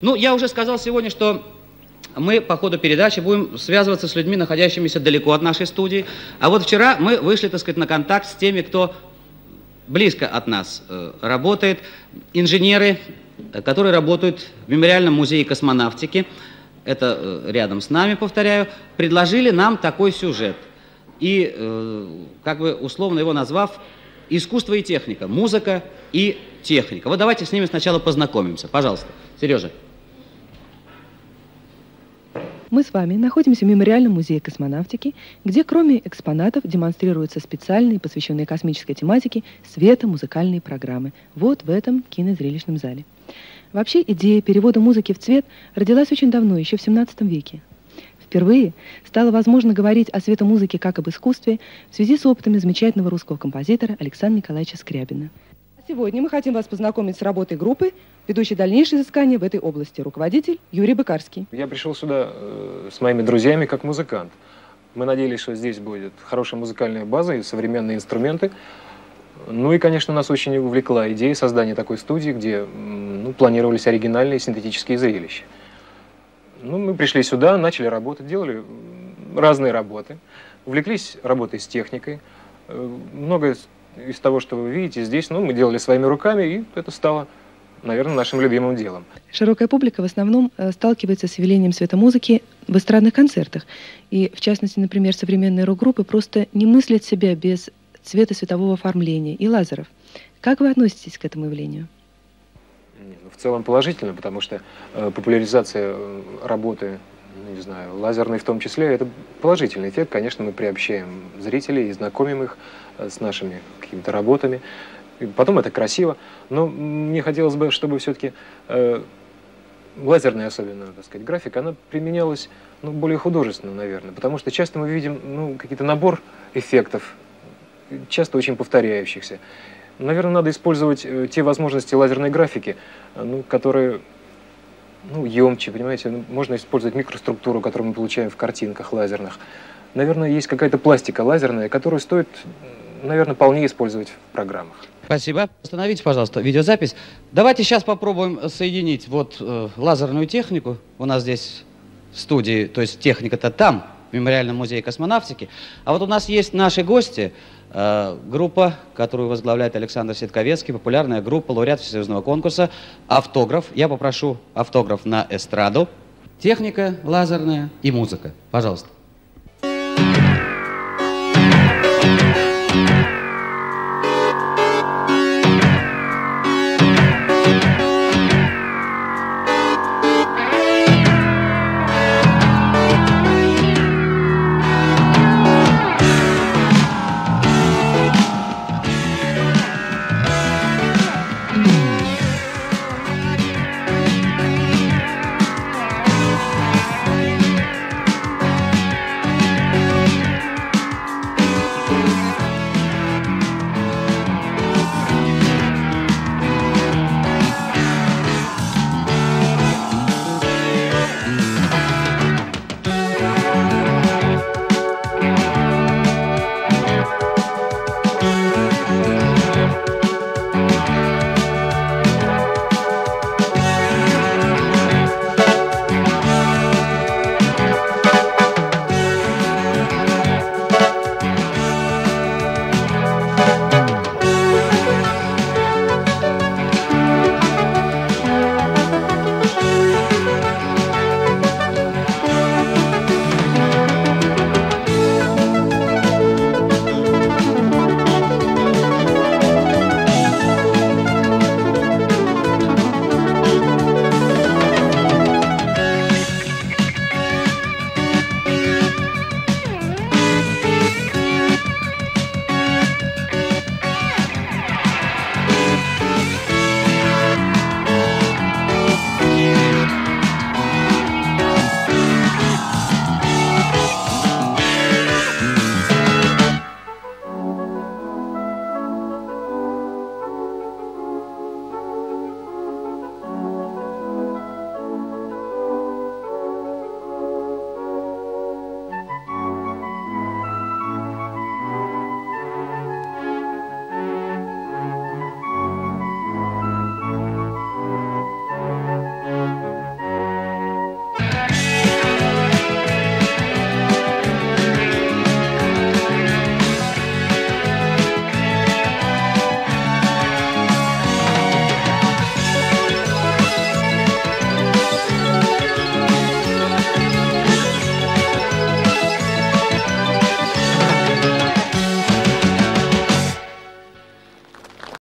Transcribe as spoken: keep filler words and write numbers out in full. Ну, я уже сказал сегодня, что мы по ходу передачи будем связываться с людьми, находящимися далеко от нашей студии. А вот вчера мы вышли, так сказать, на контакт с теми, кто близко от нас работает. Инженеры, которые работают в Мемориальном музее космонавтики, это рядом с нами, повторяю, предложили нам такой сюжет. И, как бы условно его назвав, «Искусство и техника. Музыка и техника». Вот давайте с ними сначала познакомимся. Пожалуйста, Сережа. Мы с вами находимся в Мемориальном музее космонавтики, где кроме экспонатов демонстрируются специальные, посвященные космической тематике, светомузыкальные программы. Вот в этом кинозрелищном зале. Вообще идея перевода музыки в цвет родилась очень давно, еще в семнадцатом веке. Впервые стало возможно говорить о светомузыке как об искусстве в связи с опытами замечательного русского композитора Александра Николаевича Скрябина. Сегодня мы хотим вас познакомить с работой группы, ведущей дальнейшие изыскания в этой области. Руководитель Юрий Быкарский. Я пришел сюда э, с моими друзьями как музыкант. Мы надеялись, что здесь будет хорошая музыкальная база и современные инструменты. Ну и, конечно, нас очень увлекла идея создания такой студии, где ну, планировались оригинальные синтетические зрелища. Ну, мы пришли сюда, начали работать, делали разные работы, увлеклись работой с техникой. Многое из того, что вы видите здесь, ну, мы делали своими руками, и это стало, наверное, нашим любимым делом. Широкая публика в основном сталкивается с явлением светомузыки в эстрадных концертах. И, в частности, например, современные рок-группы просто не мыслят себя без цвета-светового оформления и лазеров. Как вы относитесь к этому явлению? В целом положительно, потому что популяризация работы, не знаю, лазерной в том числе, это положительный эффект. Конечно, мы приобщаем зрителей и знакомим их с нашими какими-то работами. И потом это красиво. Но мне хотелось бы, чтобы все-таки э, лазерная, особенно, так сказать, графика, она применялась ну, более художественно, наверное. Потому что часто мы видим ну, какие-то набор эффектов, часто очень повторяющихся. Наверное, надо использовать те возможности лазерной графики, ну, которые ну, емче, понимаете. Можно использовать микроструктуру, которую мы получаем в картинках лазерных. Наверное, есть какая-то пластика лазерная, которую стоит, наверное, вполне использовать в программах. Спасибо. Остановите, пожалуйста, видеозапись. Давайте сейчас попробуем соединить вот э, лазерную технику. У нас здесь в студии, то есть техника-то там, в Мемориальном музее космонавтики. А вот у нас есть наши гости. Группа, которую возглавляет Александр Ситковецкий, популярная группа, лауреат всесоюзного конкурса «Автограф». Я попрошу «Автограф» на эстраду. Техника лазерная и музыка. Пожалуйста.